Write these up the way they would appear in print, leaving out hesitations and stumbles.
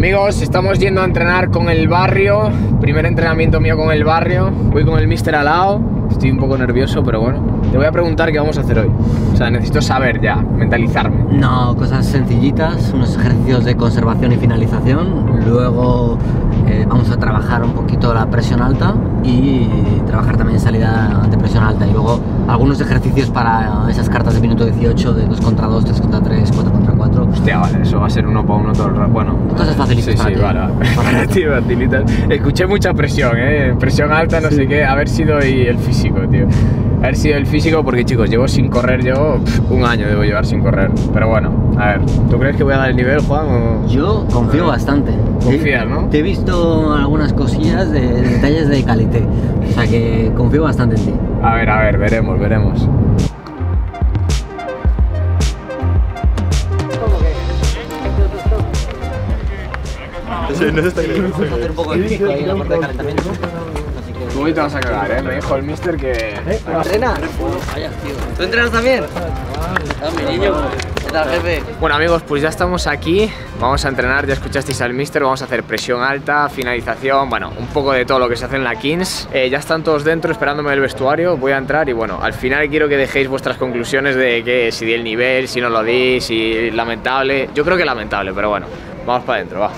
Amigos, estamos yendo a entrenar con El Barrio. Primer entrenamiento mío con El Barrio. Voy con el mister al lado. Estoy un poco nervioso, pero bueno. Te voy a preguntar qué vamos a hacer hoy. O sea, necesito saber ya, mentalizarme. No, cosas sencillitas. Unos ejercicios de conservación y finalización. Luego vamos a trabajar un poquito la presión alta y trabajar también salida ante presión alta. Y luego algunos ejercicios para esas cartas de minuto 18 de 2 contra 2, 3 contra 3, 4 contra 4. Hostia, vale, eso va a ser uno para uno todo el rato. Bueno, cosas facilitas. Sí, sí, vale, facilitas. Escuché mucha presión, presión alta, no sé qué. Haber sido y el físico, tío. Haber sido el físico porque, chicos, llevo sin correr yo un año debo llevar sin correr. Pero bueno, a ver, ¿tú crees que voy a dar el nivel, Juan? O... Yo confío bastante. Confías, ¿no? Te he visto algunas cosillas de detalles de calité. O sea que confío bastante en ti. A ver, veremos, veremos. Vamos a hacer un poco de físico ahí en la parte de calentamiento. Tú hoy te vas a cagar, me dijo el mister que... ¿Entrenas? Vaya, tío. ¿Tú entrenas también? Mi niño. ¿Qué tal, jefe? Bueno, amigos, pues ya estamos aquí. Vamos a entrenar, ya escuchasteis al mister. Vamos a hacer presión alta, finalización, bueno, un poco de todo lo que se hace en la Kings. Ya están todos dentro esperándome en el vestuario. Voy a entrar y bueno, al final quiero que dejéis vuestras conclusiones de que si di el nivel, si no lo di, si lamentable. Yo creo que lamentable, pero bueno, vamos para adentro, va.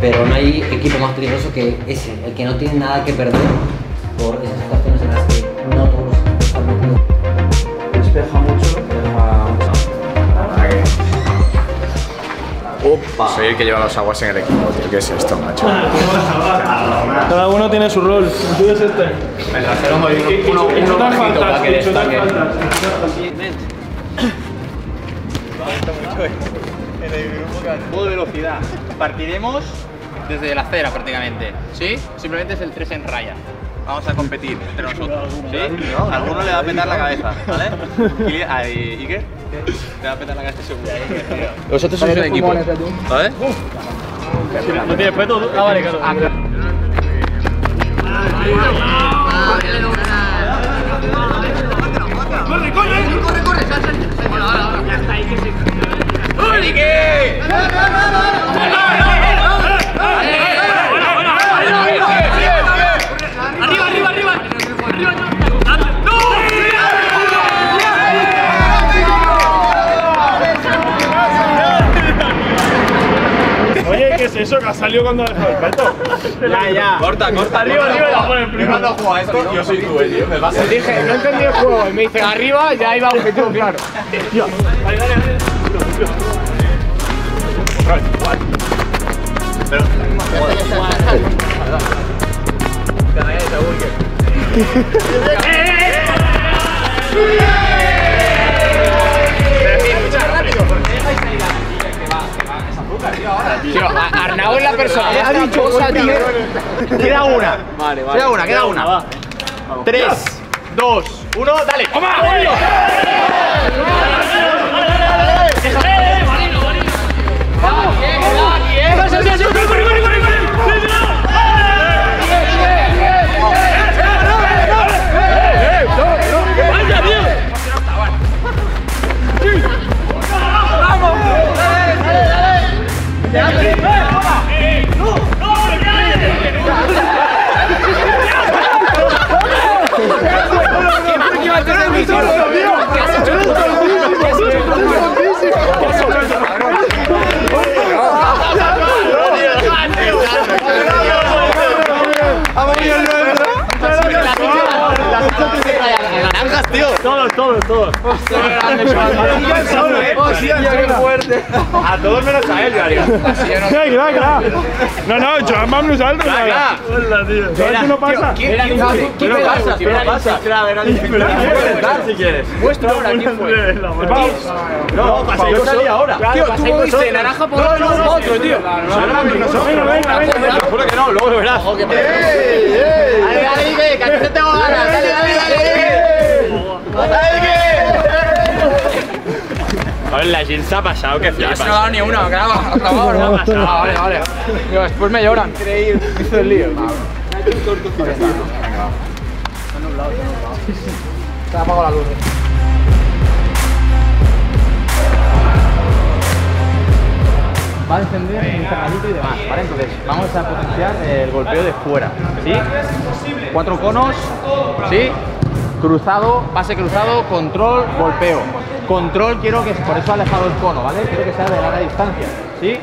Pero no hay equipo más peligroso que ese, el que no tiene nada que perder por esas situaciones en las que no todos están metidos. Despeja mucho, ¡opa! Soy el que lleva los aguas en el equipo, tío. ¿Qué es esto, macho? Cada uno tiene su rol. El tuyo es este. Me trajeron uno bajito para que destaque. En el grupo de velocidad. Partiremos desde la acera prácticamente, ¿sí? Simplemente es el 3 en raya. Vamos a competir entre nosotros, ¿sí? Alguno le va a petar la cabeza, ¿vale? ¿Y qué? Le va a petar la cabeza seguro. Vosotros sois un equipo, ¿vale? No tienes peto, tú. Ah, vale, claro. ¡Corre, corre! ¡Corre, corre! ¡Ya está ahí! ¡Únique! Eso que ha salido cuando ha dejado el peto. Ya. Corta. Arriba, y abajo en el primero. Yo juego a esto, yo soy tú, tío. Me vas a... Dije, no entendí el juego. Y me dice, arriba, ya iba objetivo, claro. Tío. Vale. Tío, Arnau es la persona. Ya ha dicho cosa, tío. Queda una. Vale. Queda una. Va. 3, 2, 1, dale. ¡Toma! Todos. Fuerte. A todos menos a él, Gabriel. No, Joan va menos a él. Hola, tío. ¿Qué no pasa? ¿Qué pasa? Si quieres. Muestra ahora quién fue. No, pasáis vosotros ahora. Tío, tú moviste naranja por otro, tío. Venga. Juro que no, luego lo verás. Dale, que a ti te tengo ganas. Dale. A ver, la Gil se ha pasado, que flipas. No ha dado ni una, claro, ha probado, no ha pasado. Vale. Después me lloran. Increíble, hizo el lío. lado. Se ha apagado la luz. Va a encender un cerradito y demás, ¿vale? Entonces vamos a potenciar el golpeo de fuera, ¿sí? 4 conos, ¿sí? Cruzado, pase cruzado, control, golpeo. Control quiero que, por eso ha alejado el cono, ¿vale? Quiero que sea de larga distancia, ¿sí?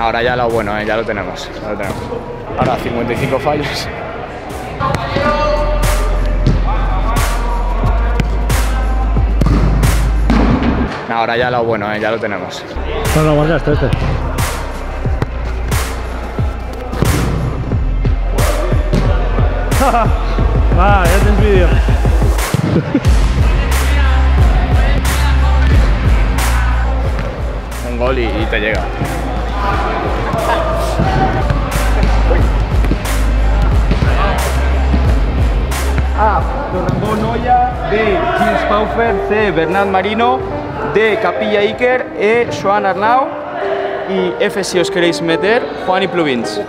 Ahora ya lo bueno, ya lo tenemos, ya lo tenemos. Ahora 55 fallos. Ahora ya lo bueno, ya lo tenemos. No lo guardaste este. Ah, ya tienes vídeo. Un gol y te llega. A. Torrambón Noya. B. James Paufer. C. Bernat Marino. D. Capilla Iker. E. Joan Arnau. Y F, si os queréis meter, Juan y Pluvins.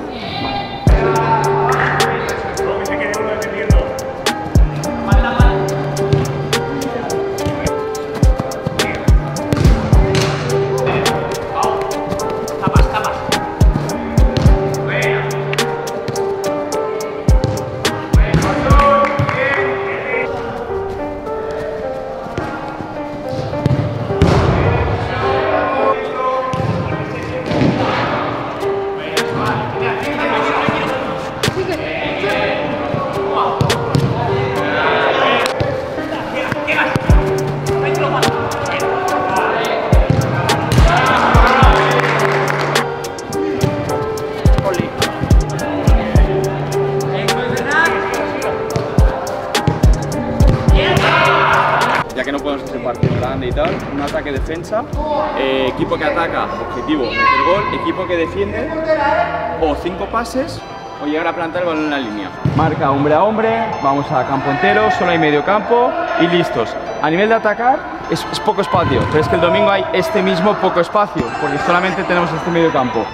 Un ataque defensa, equipo que ataca, objetivo, meter gol, equipo que defiende, o 5 pases, o llegar a plantar el balón en la línea. Marca hombre a hombre, vamos a campo entero, solo hay medio campo y listos. A nivel de atacar es poco espacio, pero es que el domingo hay este mismo poco espacio, porque solamente tenemos este medio campo.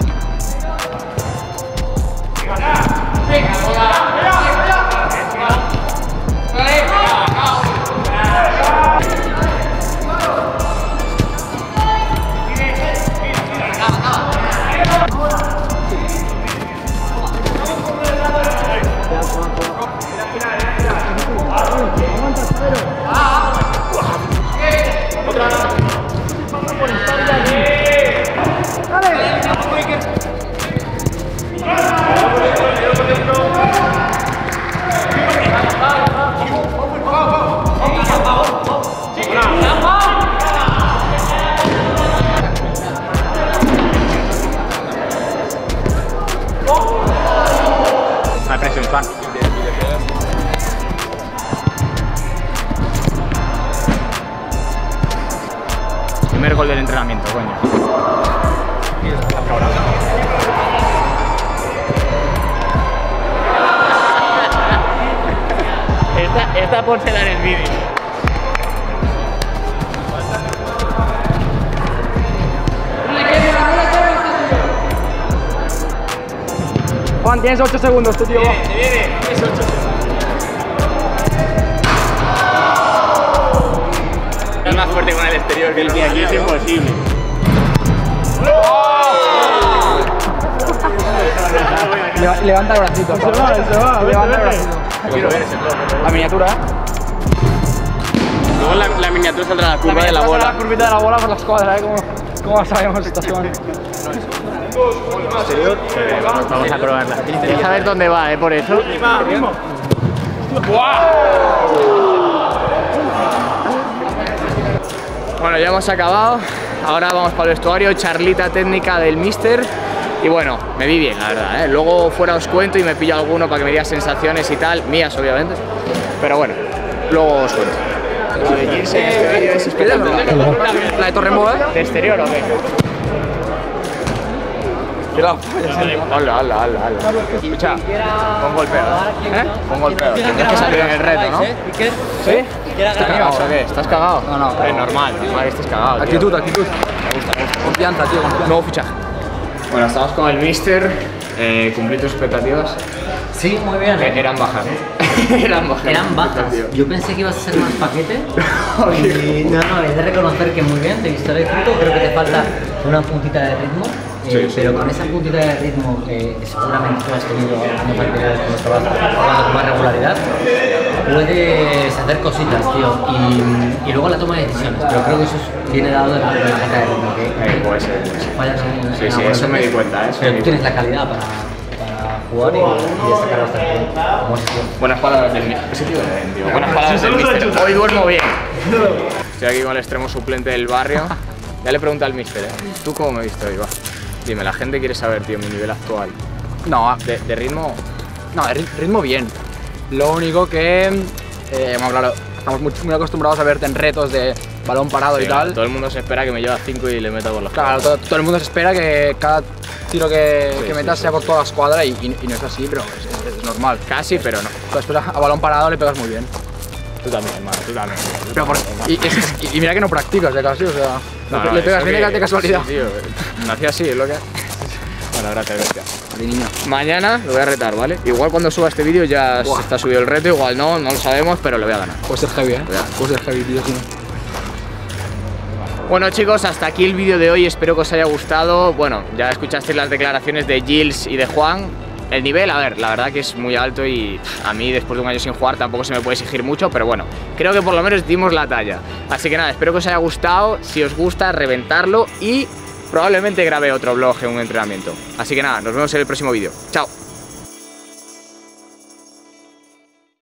Primer gol del entrenamiento, coño. Esta porcelana en el vídeo. Juan, tienes 8 segundos, este tío. Te viene, tienes 8 segundos. Es más fuerte con el exterior que el que aquí es imposible. Levanta el bracito. Se va. Levanta el bracito. Quiero ver ese trozo. La miniatura. Luego la miniatura saldrá la curva de la bola. La curvita de la bola por las cuadras, ¿eh? ¿Cómo sabemos esta semana? Vamos a probarla. Quieres saber dónde va, por eso. Bueno, ya hemos acabado. Ahora vamos para el vestuario, charlita técnica del míster. Y bueno, me vi bien, la verdad, ¿eh? Luego fuera os cuento y me pillo alguno para que me diga sensaciones y tal, mías obviamente. Pero bueno, luego os cuento. La de 15 es espectacular. ¿La de Torremoda? ¿De exterior o qué? Hola, hola, hola, hola. Escucha, con golpeo. ¿Eh? Con golpeo. Tienes que salir en el reto, ¿no? ¿Sí? ¿Estás cagado o qué? ¿Estás cagado? No, no. Es normal, normal que estés cagado. Actitud, actitud. Me gusta. Confianza, tío. Nuevo fichaje. Bueno, estamos con el mister. ¿Cumplí tus expectativas? Sí, muy bien. Eran bajas, ¿eh? Eran bajas. Eran bajas. Yo pensé que ibas a ser más paquete. Y no, no, es de reconocer que muy bien, te he visto el fruto. Creo que te falta una puntita de ritmo. Sí, pero sí, con esa puntita de ritmo seguramente tú has tenido algunos materiales con los que vas jugando con más regularidad, puedes hacer cositas, tío, y luego la toma de decisiones, pero creo que eso viene dado de la falta de ritmo, ¿okay? Puede ser, puede ser. Fallas en, sí, sí, eso me di cuenta, eso. Pero tú tienes la calidad para jugar y destacar bastante bien. Buenas palabras del mister. Buenas palabras del mister. Hoy duermo bien. Estoy aquí con el extremo suplente del barrio. Ya le pregunto al mister, ¿eh? ¿Tú cómo me he visto hoy, va? Dime, la gente quiere saber, tío, mi nivel actual. No, de ritmo. No, de ritmo bien. Lo único que, bueno, claro, estamos muy acostumbrados a verte en retos de balón parado, sí, y claro, tal. Todo el mundo se espera que me lleva 5 y le meta por las cuadras. Claro, todo el mundo se espera que cada tiro que metas sea por toda la escuadra y no es así, pero es normal. Casi, pero no. Después a balón parado le pegas muy bien. Tú también, hermano, tú también. Pero y mira que no practicas de casi, o sea, no, no, le pegas bien de casualidad. Sí, tío, nací así, es lo que... Bueno, gracias, gracias. Mañana lo voy a retar, ¿vale? Igual cuando suba este vídeo ya está subido el reto, igual no, no lo sabemos, pero lo voy a ganar. Puede ser heavy, ¿eh? Puede ser heavy, tío, sí. Bueno, chicos, hasta aquí el vídeo de hoy, espero que os haya gustado. Bueno, ya escuchasteis las declaraciones de Gils y de Juan. El nivel, a ver, la verdad que es muy alto y a mí después de un año sin jugar tampoco se me puede exigir mucho, pero bueno, creo que por lo menos dimos la talla. Así que nada, espero que os haya gustado, si os gusta, reventarlo y probablemente grabé otro vlog en un entrenamiento. Así que nada, nos vemos en el próximo vídeo. Chao.